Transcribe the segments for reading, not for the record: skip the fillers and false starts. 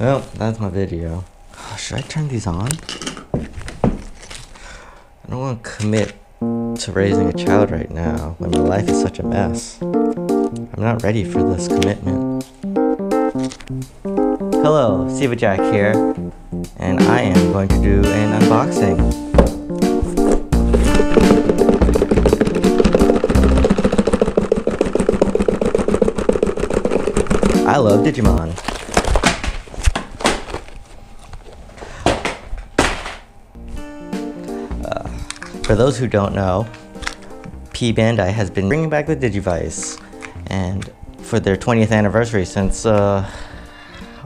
Well, that's my video. Should I turn these on? I don't want to commit to raising a child right now when my life is such a mess. I'm not ready for this commitment. Hello, Siva Jack here, and I am going to do an unboxing. I love Digimon. For those who don't know, P-Bandai has been bringing back the Digivice, and for their 20th anniversary since, how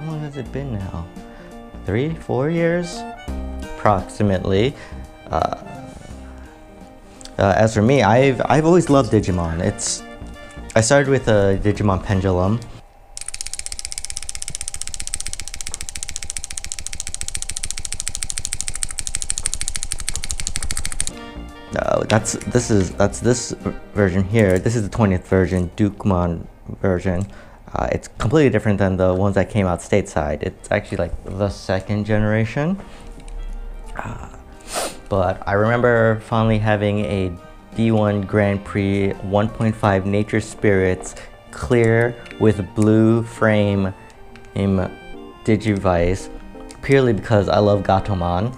long has it been now? 3-4 years? Approximately. As for me, I've always loved Digimon. I started with a Digimon Pendulum. This version here. This is the 20th version, Dukemon version. It's completely different than the ones that came out stateside. It's actually like the second generation. But I remember fondly having a D1 Grand Prix 1.5 Nature Spirits clear with blue frame in Digivice purely because I love Gatomon.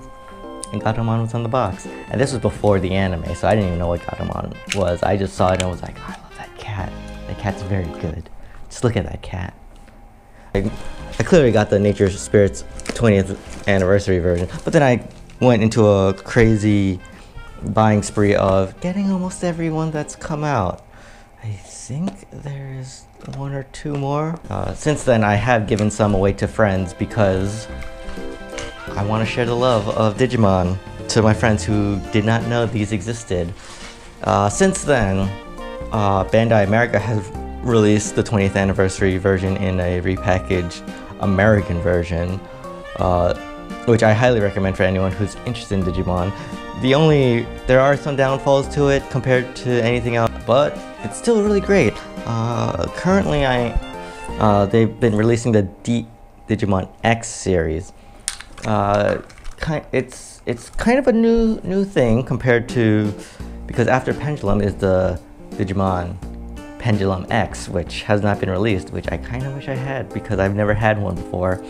And Gatomon was on the box. And this was before the anime, so I didn't even know what Gatomon was. I just saw it and was like, I love that cat. That cat's very good. Just look at that cat. I clearly got the Nature Spirits 20th anniversary version, but then I went into a crazy buying spree of getting almost every one that's come out. I think there is one or two more. Since then, I have given some away to friends because I want to share the love of Digimon to my friends who did not know these existed. Since then, Bandai America has released the 20th anniversary version in a repackaged American version, which I highly recommend for anyone who's interested in Digimon. There are some downfalls to it compared to anything else, but it's still really great. Currently, they've been releasing the Digimon X series. It's kind of a new thing compared to, because after Pendulum is the Digimon Pendulum X, which has not been released, which I kind of wish I had because I've never had one before.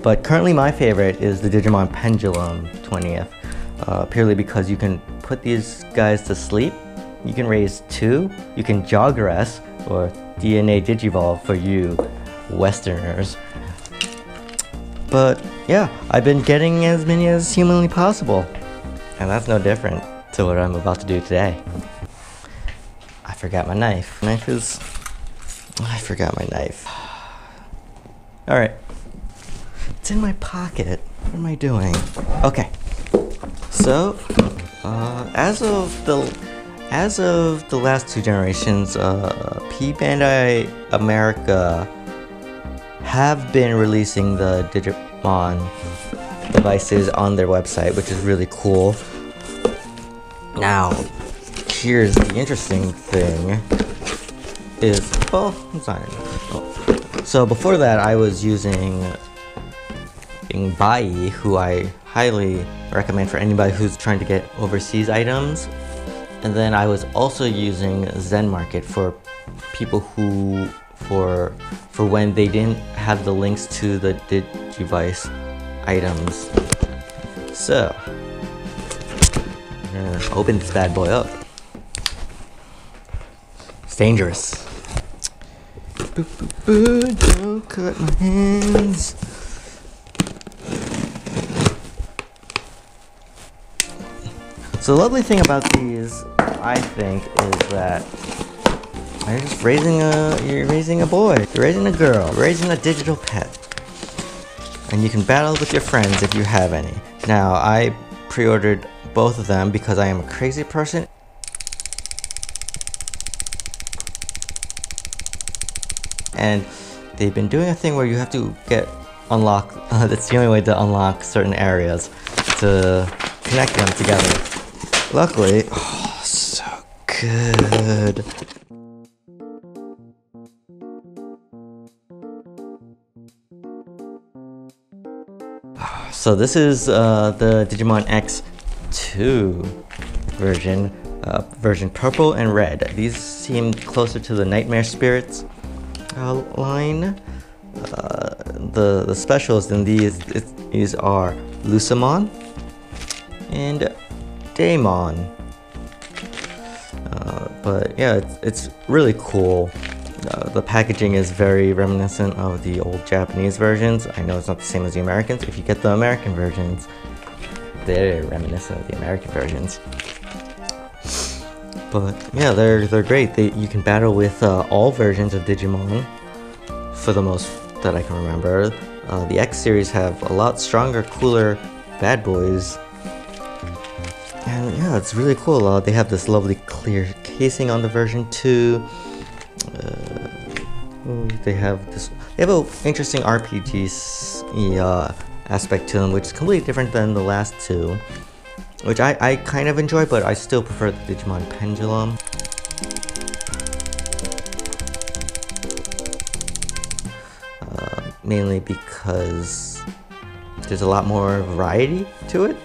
But currently my favorite is the Digimon Pendulum 20th, purely because you can put these guys to sleep, you can raise two, you can Jogress or DNA Digivolve for you Westerners. But yeah, I've been getting as many as humanly possible. And that's no different to what I'm about to do today. I forgot my knife. I forgot my knife. Alright. It's in my pocket. What am I doing? Okay. So, as of the last two generations, P-Bandai America have been releasing the Digimon devices on their website, which is really cool. Now, here's the interesting thing is, well, I'm sorry. Oh. So before that, I was using Bai, who I highly recommend for anybody who's trying to get overseas items. And then I was also using Zen Market for people who for when they didn't have the links to the Digivice items. So, I'm gonna open this bad boy up. It's dangerous. Boo, boo, boo, don't cut my hands. So the lovely thing about these, I think, is that you're just you're raising a boy, you're raising a girl, you're raising a digital pet. And you can battle with your friends if you have any. Now, I pre-ordered both of them because I am a crazy person. And they've been doing a thing where you have to unlock, that's the only way to unlock certain areas, to connect them together. Luckily, oh, so good. So this is the Digimon X2 version, version purple and red. These seem closer to the Nightmare Spirits line. The specials in these are Lucemon and Daemon. But yeah, it's really cool. The packaging is very reminiscent of the old Japanese versions. I know it's not the same as the Americans. If you get the American versions, they're reminiscent of the American versions. But yeah, they're great. You can battle with all versions of Digimon, for the most that I can remember. The X series have a lot stronger, cooler bad boys. And yeah, it's really cool. They have this lovely clear casing on the version 2. They have an interesting RPG aspect to them, which is completely different than the last two, which I kind of enjoy, but I still prefer the Digimon Pendulum. Mainly because there's a lot more variety to it.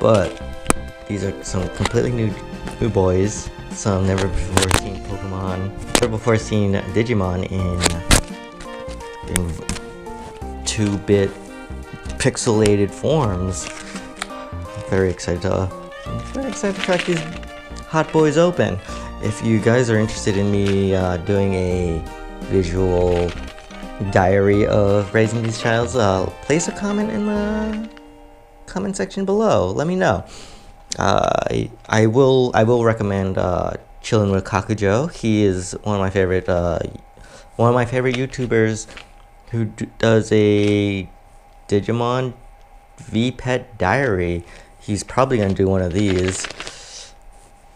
But these are some completely new boys, some never before seen Pokemon, never before seen Digimon in 2-bit pixelated forms. I'm very excited to crack these hot boys open. If you guys are interested in me doing a visual diary of raising these childs, place a comment in the comment section below. Let me know. I will recommend Chillin' with Kakujo. He is one of my favorite YouTubers who does a Digimon VPet diary. He's probably gonna do one of these,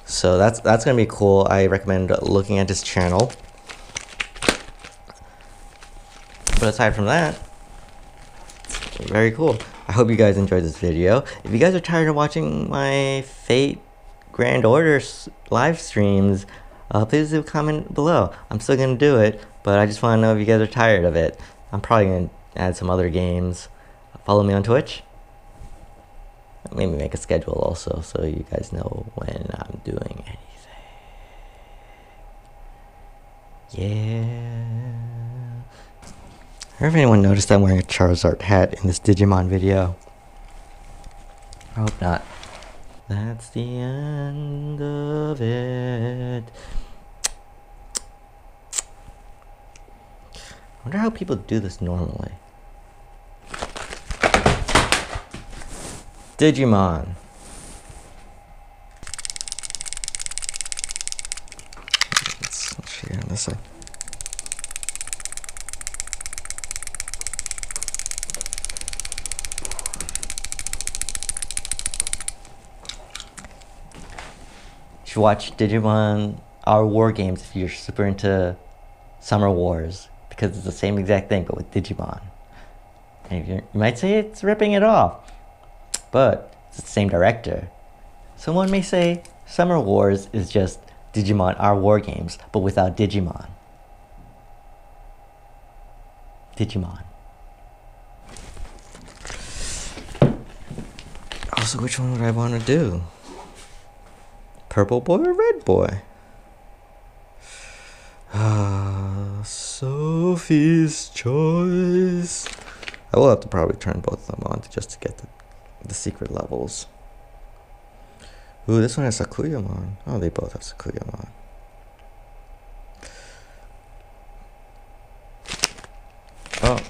so that's gonna be cool. I recommend looking at his channel. But aside from that, very cool. I hope you guys enjoyed this video. If you guys are tired of watching my Fate Grand Order live streams, please leave a comment below. I'm still gonna do it, but I just want to know if you guys are tired of it. I'm probably gonna add some other games. Follow me on Twitch. Maybe make a schedule also, so you guys know when I'm doing anything. Yeah. I don't know if anyone noticed I'm wearing a Charizard hat in this Digimon video. I hope not. That's the end of it. I wonder how people do this normally. Digimon. Let's figure out this one. You should watch Digimon Our War Games if you're super into Summer Wars, because it's the same exact thing but with Digimon. And you might say it's ripping it off, but it's the same director. Someone may say Summer Wars is just Digimon Our War Games, but without Digimon. Digimon. Also, which one would I want to do? Purple boy or red boy? Sophie's choice. I will have to probably turn both of them on just to get the secret levels. Ooh, this one has Sakuyamon. Oh, they both have Sakuyamon. Oh,